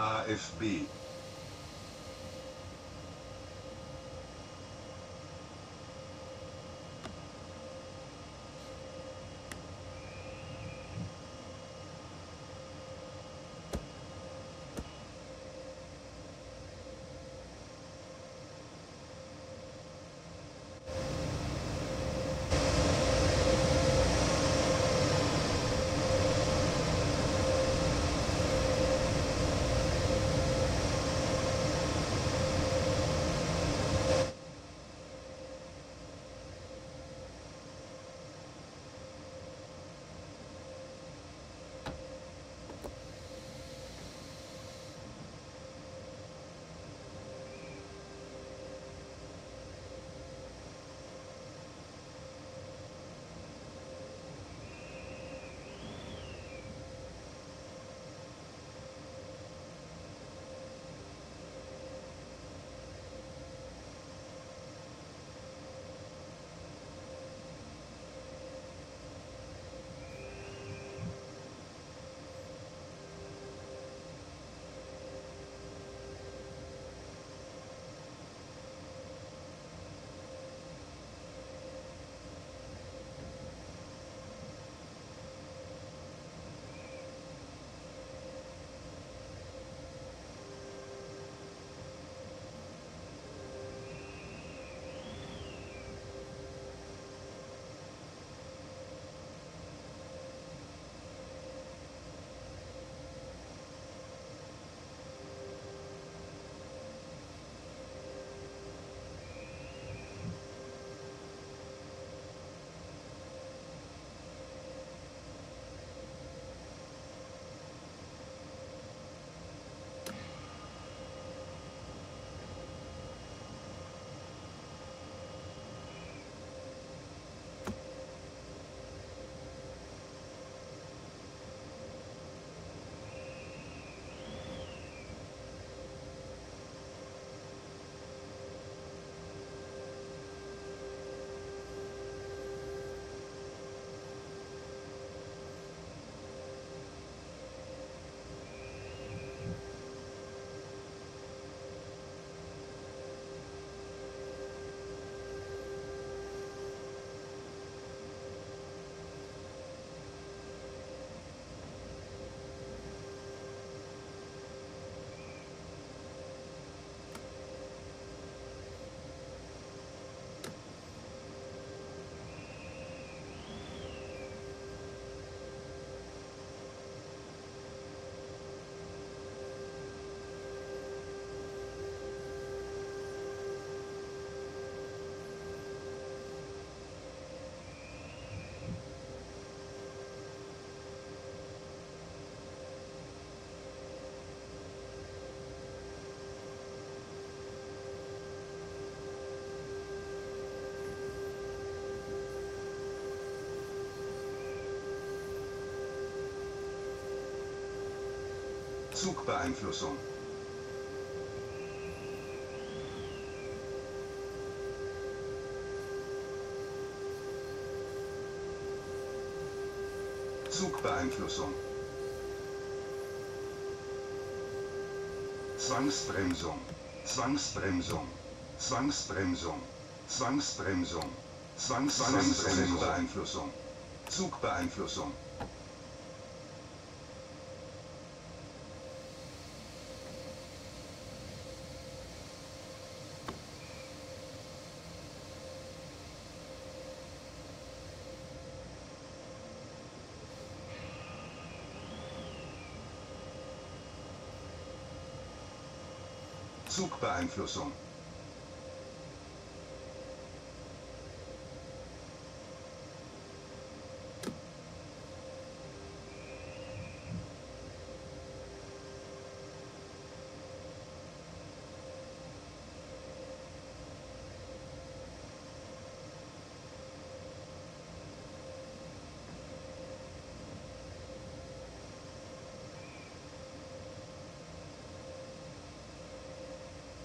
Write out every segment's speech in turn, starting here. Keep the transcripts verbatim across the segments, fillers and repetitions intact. A F B. Zugbeeinflussung. Zugbeeinflussung. Zwangsbremsung. Zwangsbremsung. Zwangsbremsung. Zwangsbremsung. Zwangsbremsung. Zugbeeinflussung. Zugbeeinflussung.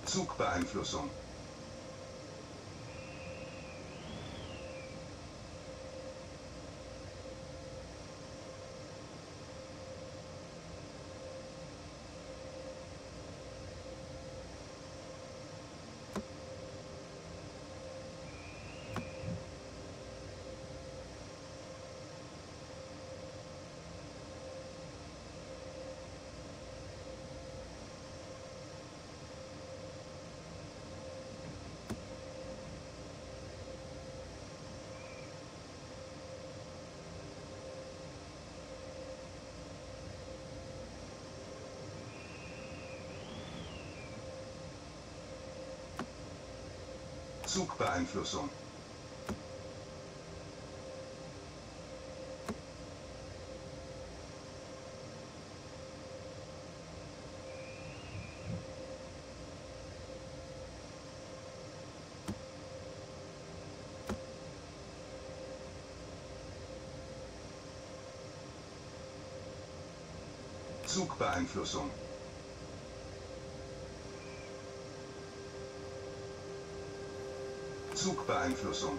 Zugbeeinflussung. Zugbeeinflussung. Zugbeeinflussung. Zugbeeinflussung.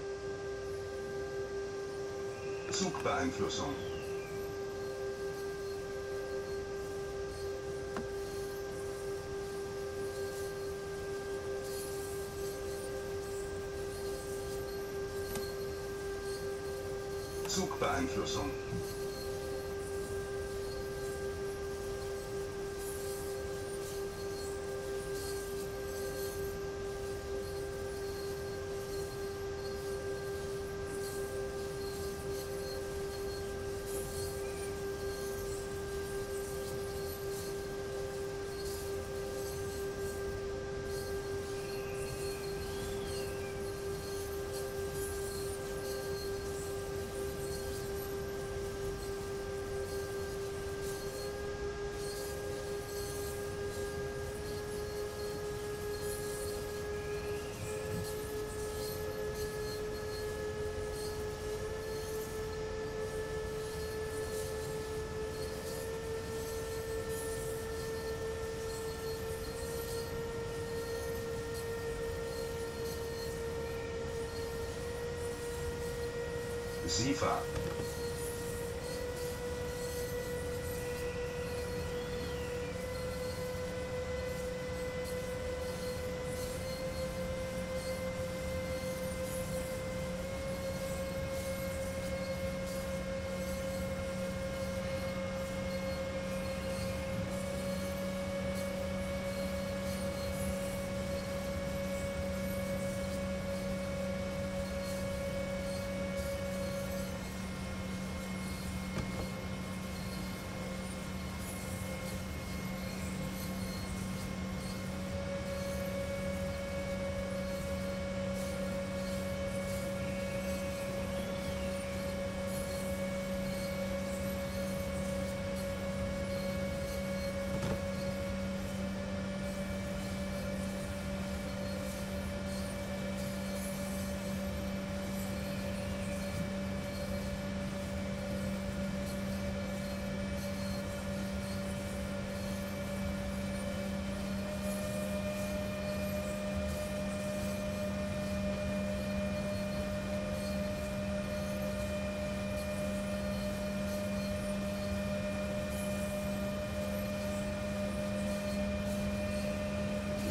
Zugbeeinflussung. Zugbeeinflussung. Sifa.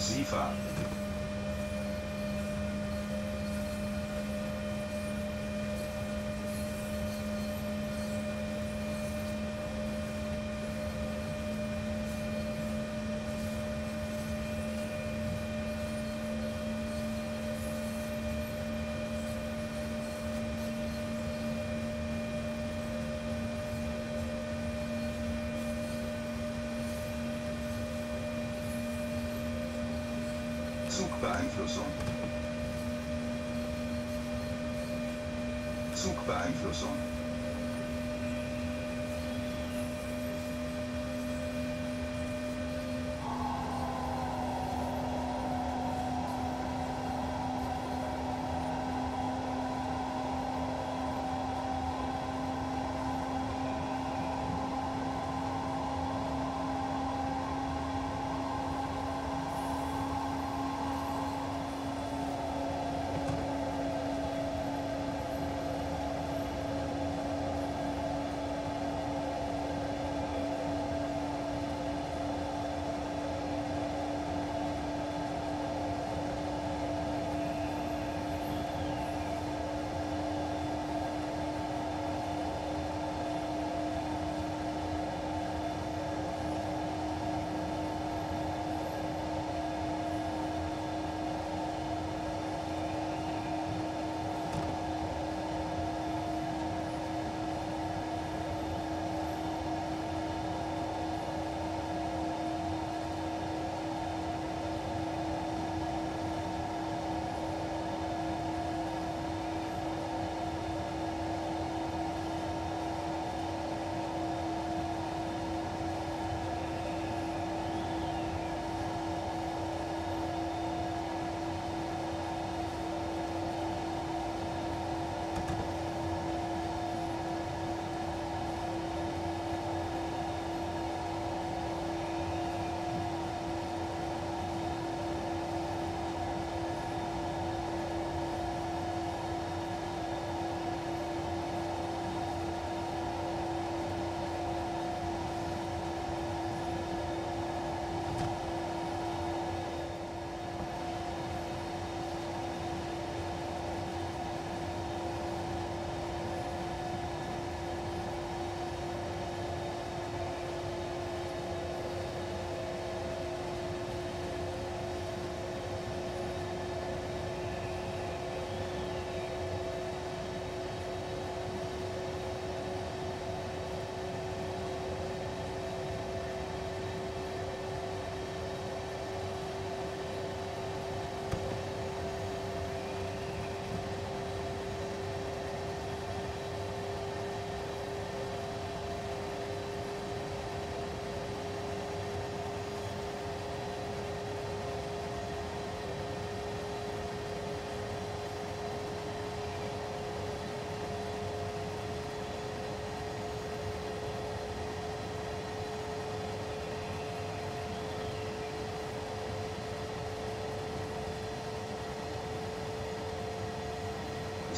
Sifa. Zugbeeinflussung. Zugbeeinflussung.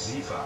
Sifa.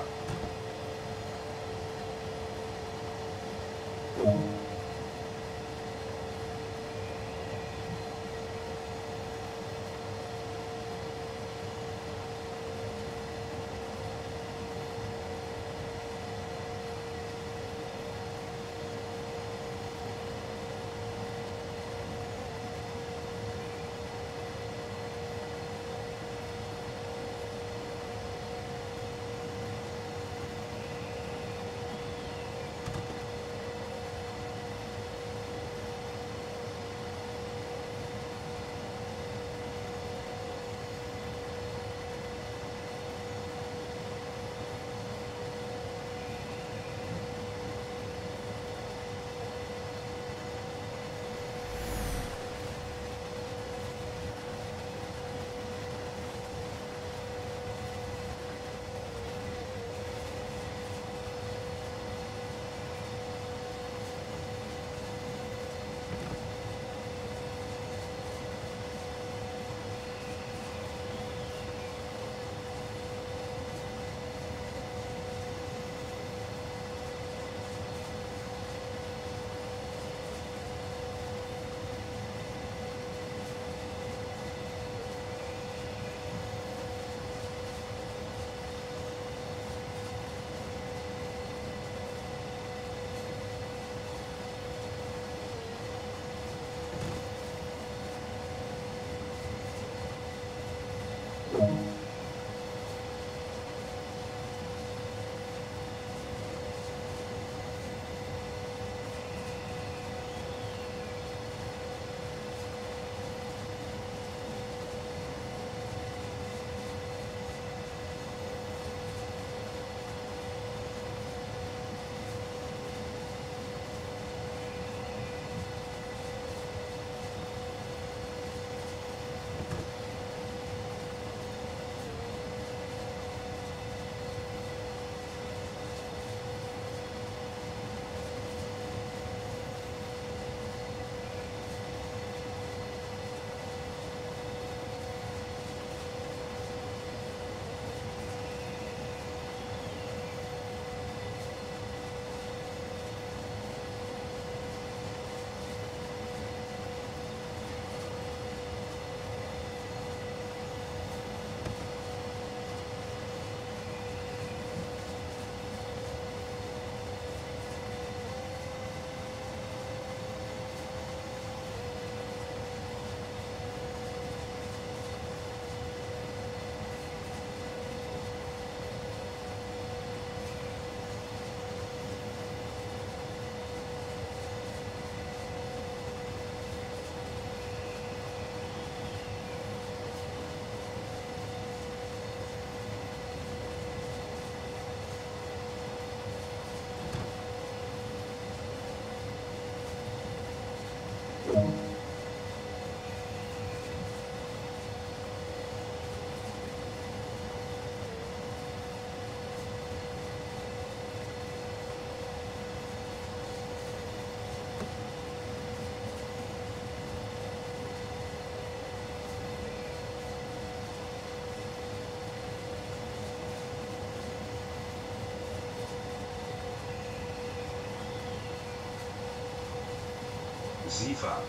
Sifa.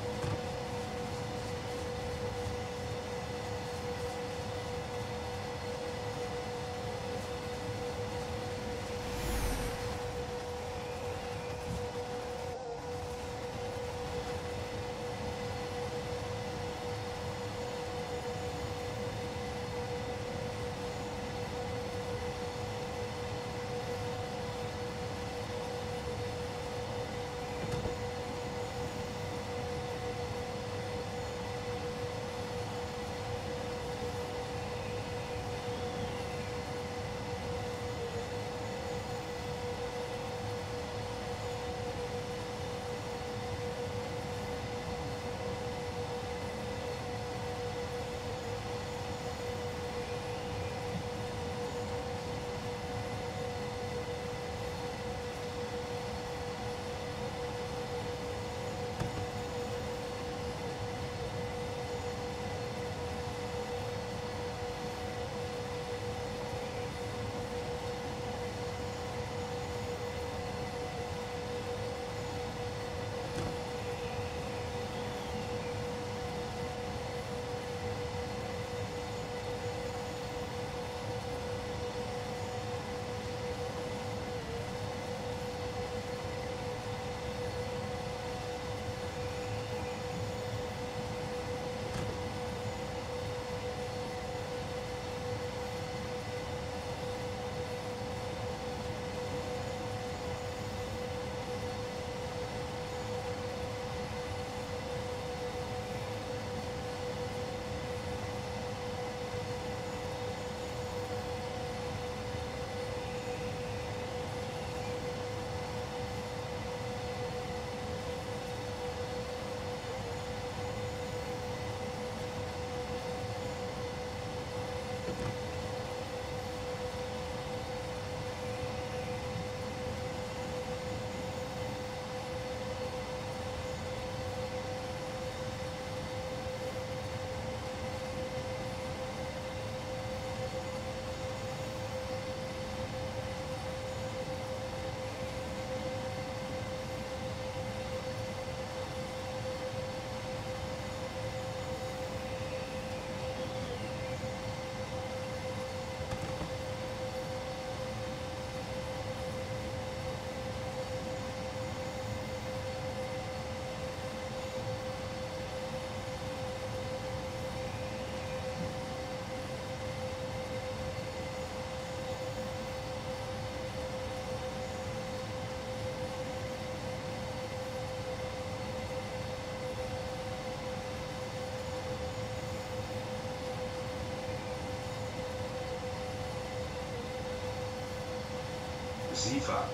Sifa.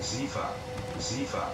Sifa, Sifa. Sifa.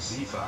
Sifa.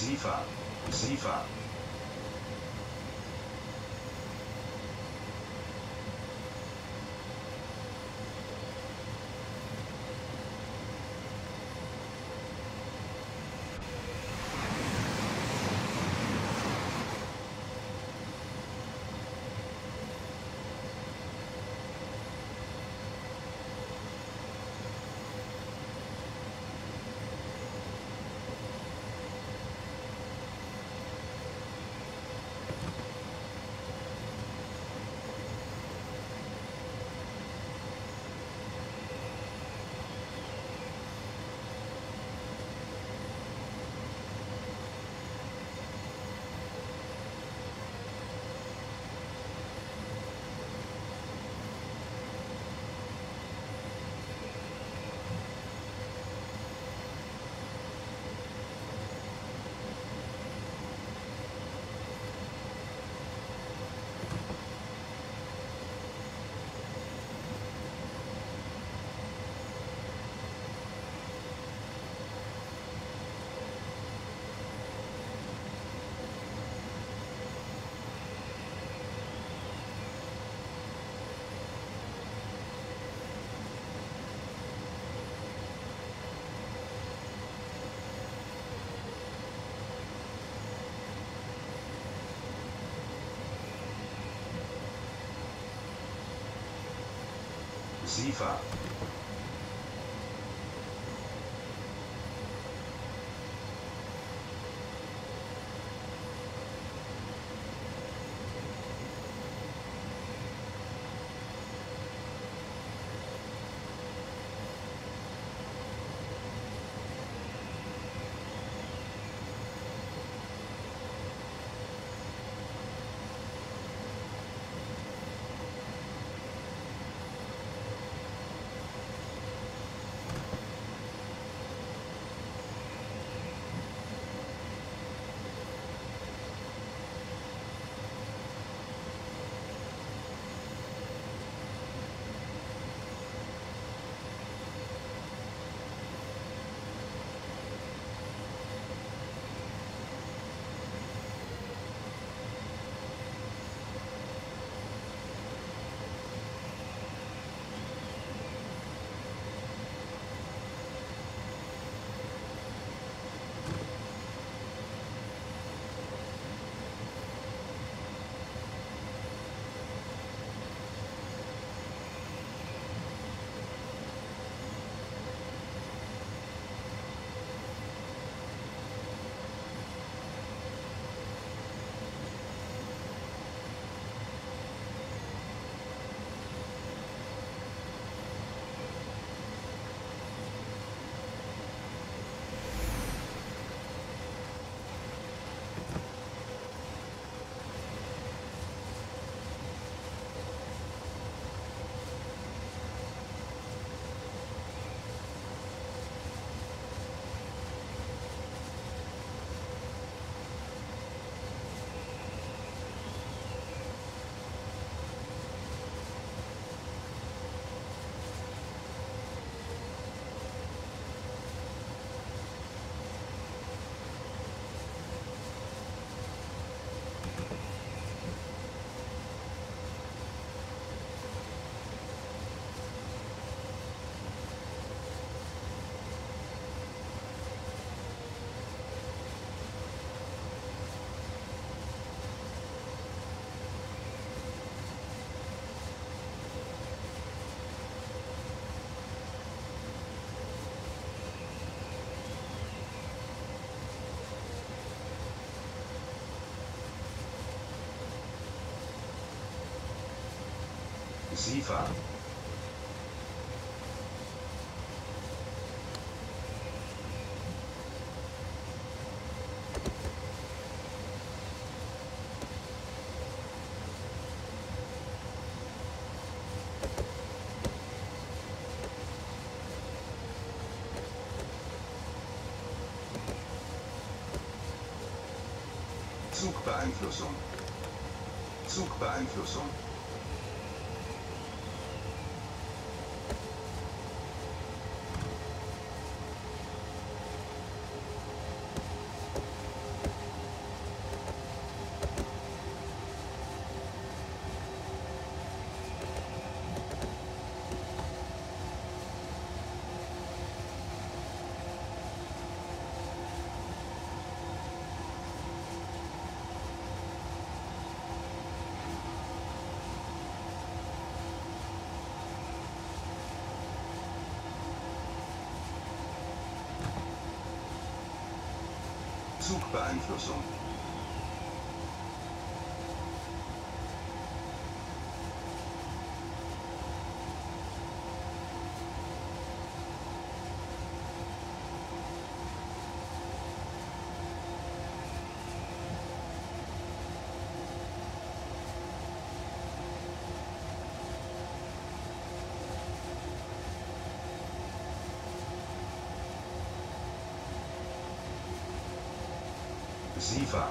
Sifa, Sifa. Sifa. Sifa. Zugbeeinflussung. Zugbeeinflussung. Zugbeeinflussung. Sifa.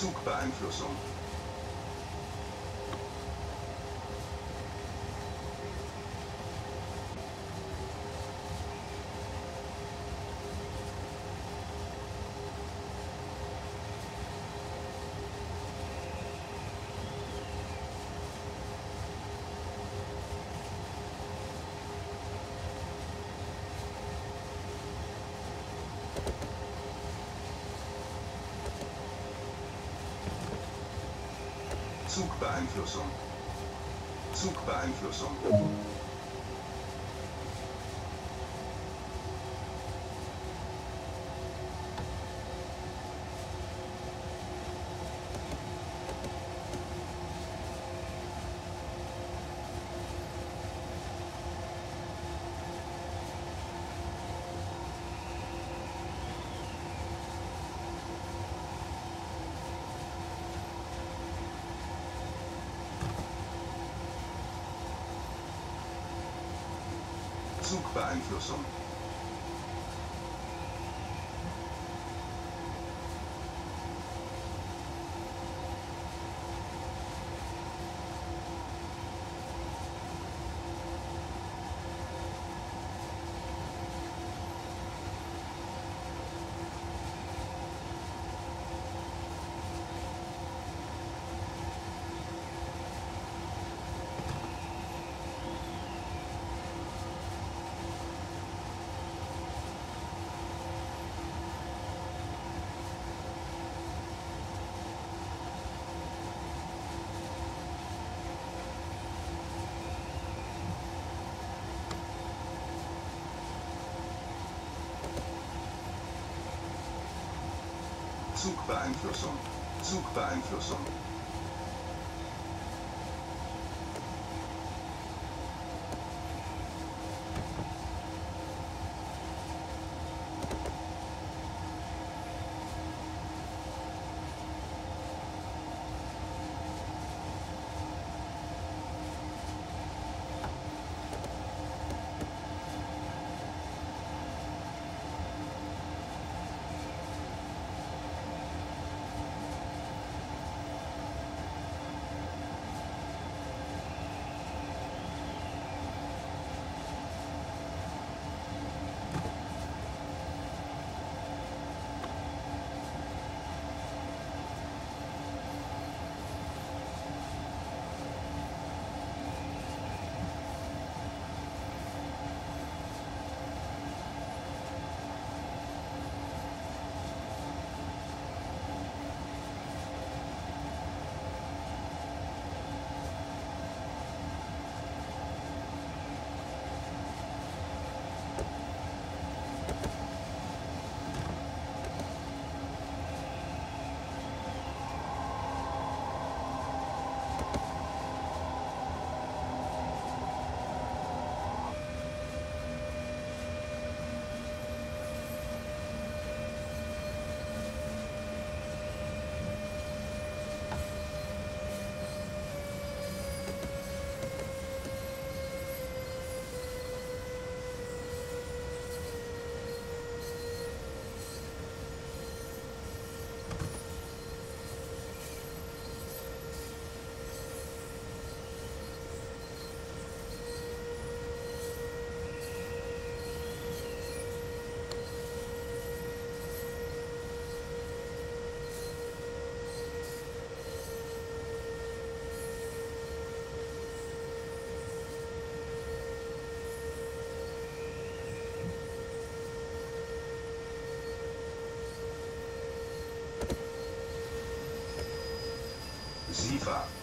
Zugbeeinflussung. Zugbeeinflussung. Zugbeeinflussung. Zugbeeinflussung. Zugbeeinflussung, Zugbeeinflussung. Sifa.